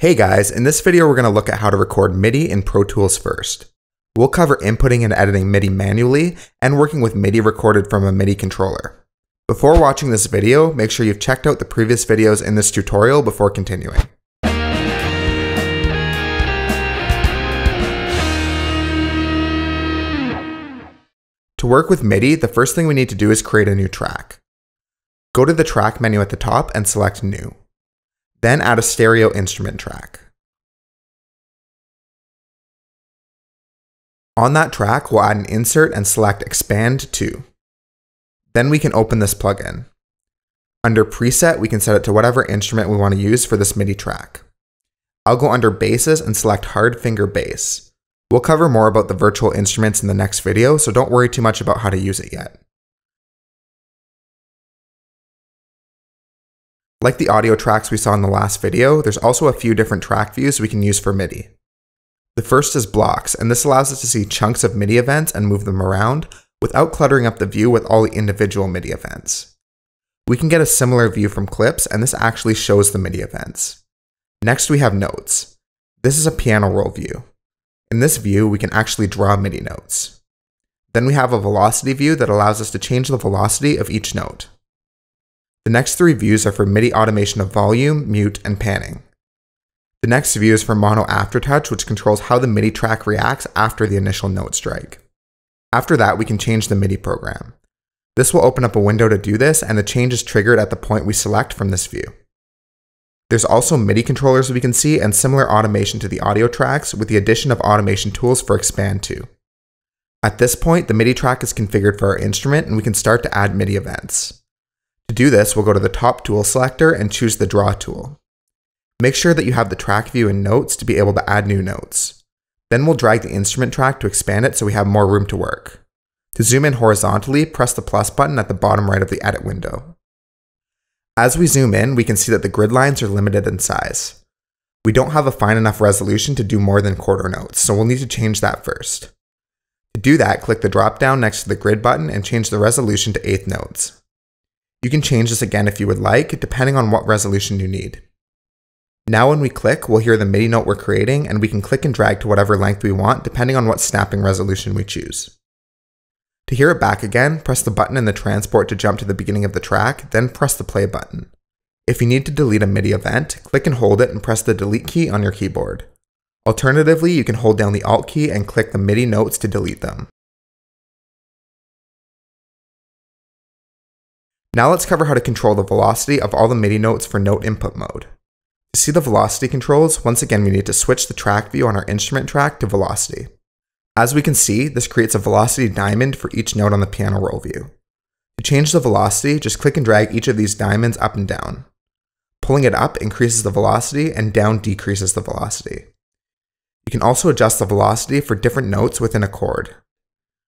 Hey guys, in this video we're going to look at how to record MIDI in Pro Tools First. We'll cover inputting and editing MIDI manually and working with MIDI recorded from a MIDI controller. Before watching this video, make sure you've checked out the previous videos in this tutorial before continuing. To work with MIDI, the first thing we need to do is create a new track. Go to the track menu at the top and select New. Then add a stereo instrument track. On that track, we'll add an insert and select Xpand!2. Then we can open this plugin. Under Preset, we can set it to whatever instrument we want to use for this MIDI track. I'll go under Basses and select Hard Finger Bass. We'll cover more about the virtual instruments in the next video, so don't worry too much about how to use it yet. Like the audio tracks we saw in the last video, there's also a few different track views we can use for MIDI. The first is blocks, and this allows us to see chunks of MIDI events and move them around without cluttering up the view with all the individual MIDI events. We can get a similar view from clips, and this actually shows the MIDI events. Next we have notes. This is a piano roll view. In this view, we can actually draw MIDI notes. Then we have a velocity view that allows us to change the velocity of each note. The next three views are for MIDI automation of volume, mute, and panning. The next view is for mono aftertouch, which controls how the MIDI track reacts after the initial note strike. After that, we can change the MIDI program. This will open up a window to do this, and the change is triggered at the point we select from this view. There's also MIDI controllers we can see and similar automation to the audio tracks with the addition of automation tools for Xpand!2. At this point, the MIDI track is configured for our instrument, and we can start to add MIDI events. To do this, we'll go to the top tool selector and choose the Draw tool. Make sure that you have the track view in Notes to be able to add new notes. Then we'll drag the instrument track to expand it so we have more room to work. To zoom in horizontally, press the plus button at the bottom right of the edit window. As we zoom in, we can see that the grid lines are limited in size. We don't have a fine enough resolution to do more than quarter notes, so we'll need to change that first. To do that, click the drop down next to the grid button and change the resolution to eighth notes. You can change this again if you would like, depending on what resolution you need. Now when we click, we'll hear the MIDI note we're creating, and we can click and drag to whatever length we want, depending on what snapping resolution we choose. To hear it back again, press the button in the transport to jump to the beginning of the track, then press the play button. If you need to delete a MIDI event, click and hold it and press the delete key on your keyboard. Alternatively, you can hold down the Alt key and click the MIDI notes to delete them. Now let's cover how to control the velocity of all the MIDI notes for note input mode. To see the velocity controls, once again we need to switch the track view on our instrument track to velocity. As we can see, this creates a velocity diamond for each note on the piano roll view. To change the velocity, just click and drag each of these diamonds up and down. Pulling it up increases the velocity and down decreases the velocity. You can also adjust the velocity for different notes within a chord.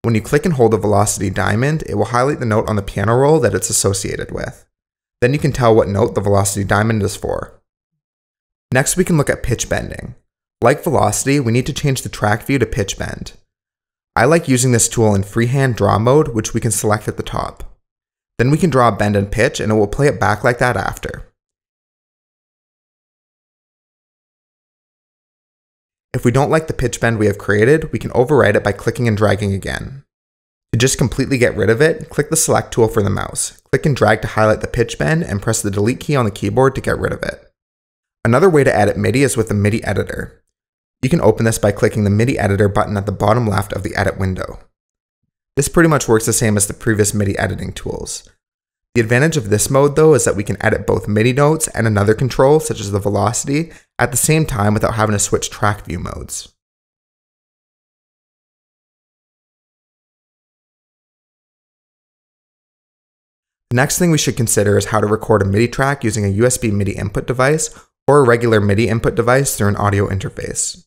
When you click and hold the velocity diamond, it will highlight the note on the piano roll that it's associated with. Then you can tell what note the velocity diamond is for. Next, we can look at pitch bending. Like velocity, we need to change the track view to pitch bend. I like using this tool in freehand draw mode, which we can select at the top. Then we can draw a bend and pitch, and it will play it back like that after. If we don't like the pitch bend we have created, we can override it by clicking and dragging again. To just completely get rid of it, click the select tool for the mouse, click and drag to highlight the pitch bend, and press the delete key on the keyboard to get rid of it. Another way to edit MIDI is with the MIDI editor. You can open this by clicking the MIDI editor button at the bottom left of the edit window. This pretty much works the same as the previous MIDI editing tools. The advantage of this mode though is that we can edit both MIDI notes and another control, such as the velocity, at the same time without having to switch track view modes. The next thing we should consider is how to record a MIDI track using a USB MIDI input device or a regular MIDI input device through an audio interface.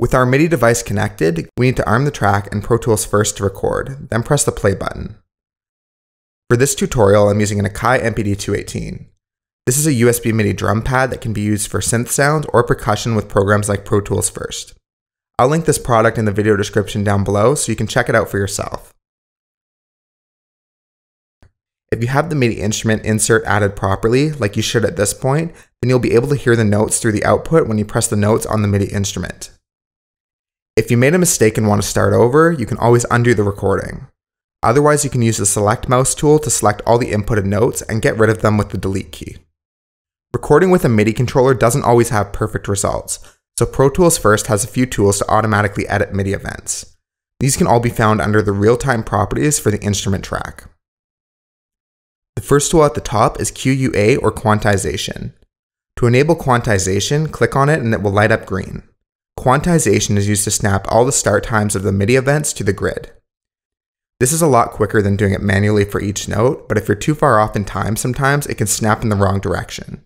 With our MIDI device connected, we need to arm the track in Pro Tools First to record, then press the play button. For this tutorial, I'm using an Akai MPD-218. This is a USB MIDI drum pad that can be used for synth sound or percussion with programs like Pro Tools First. I'll link this product in the video description down below so you can check it out for yourself. If you have the MIDI instrument insert added properly, like you should at this point, then you'll be able to hear the notes through the output when you press the notes on the MIDI instrument. If you made a mistake and want to start over, you can always undo the recording. Otherwise, you can use the select mouse tool to select all the inputted notes and get rid of them with the delete key. Recording with a MIDI controller doesn't always have perfect results, so Pro Tools First has a few tools to automatically edit MIDI events. These can all be found under the real-time properties for the instrument track. The first tool at the top is QUA or quantization. To enable quantization, click on it and it will light up green. Quantization is used to snap all the start times of the MIDI events to the grid. This is a lot quicker than doing it manually for each note, but if you're too far off in time, sometimes it can snap in the wrong direction.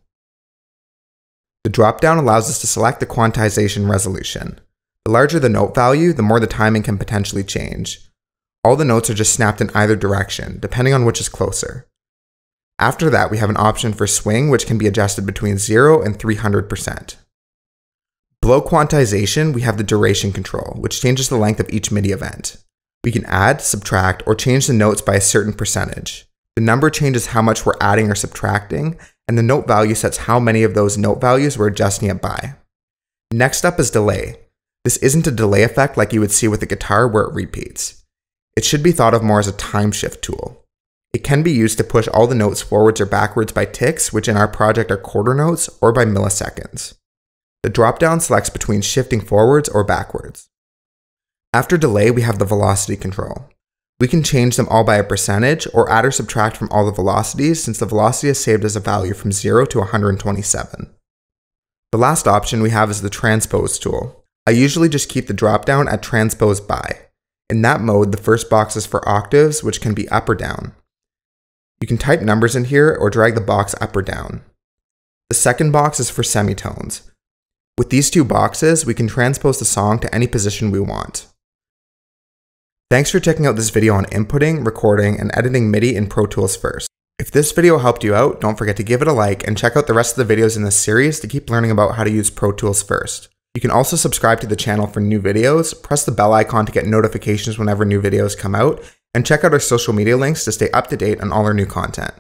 The dropdown allows us to select the quantization resolution. The larger the note value, the more the timing can potentially change. All the notes are just snapped in either direction, depending on which is closer. After that, we have an option for swing, which can be adjusted between 0 and 300%. Below quantization, we have the duration control, which changes the length of each MIDI event. We can add, subtract, or change the notes by a certain percentage. The number changes how much we're adding or subtracting, and the note value sets how many of those note values we're adjusting it by. Next up is delay. This isn't a delay effect like you would see with a guitar where it repeats. It should be thought of more as a time shift tool. It can be used to push all the notes forwards or backwards by ticks, which in our project are quarter notes, or by milliseconds. The dropdown selects between shifting forwards or backwards. After delay, we have the velocity control. We can change them all by a percentage or add or subtract from all the velocities, since the velocity is saved as a value from 0 to 127. The last option we have is the transpose tool. I usually just keep the dropdown at transpose by. In that mode, the first box is for octaves, which can be up or down. You can type numbers in here or drag the box up or down. The second box is for semitones. With these two boxes, we can transpose the song to any position we want. Thanks for checking out this video on inputting, recording, and editing MIDI in Pro Tools First. If this video helped you out, don't forget to give it a like and check out the rest of the videos in this series to keep learning about how to use Pro Tools First. You can also subscribe to the channel for new videos, press the bell icon to get notifications whenever new videos come out, and check out our social media links to stay up to date on all our new content.